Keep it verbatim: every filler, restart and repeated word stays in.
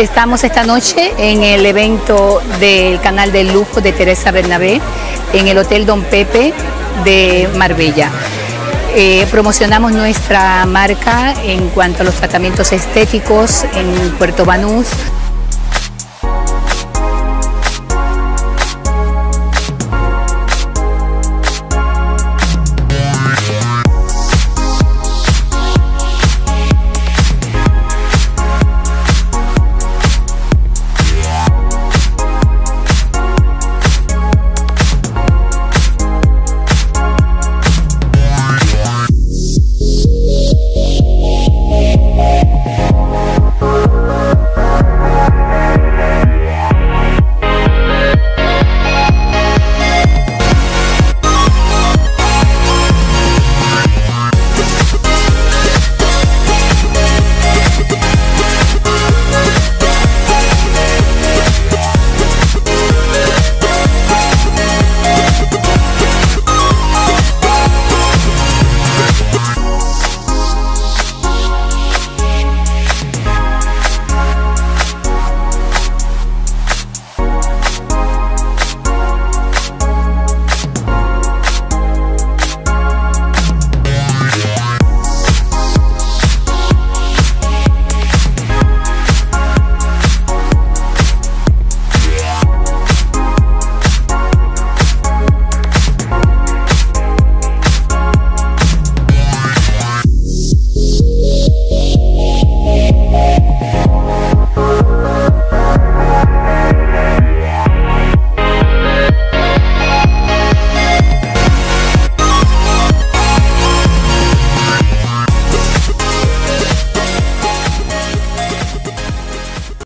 Estamos esta noche en el evento del Canal del Lujo de Teresa Bernabé en el Hotel Don Pepe de Marbella. Eh, promocionamos nuestra marca en cuanto a los tratamientos estéticos en Puerto Banús.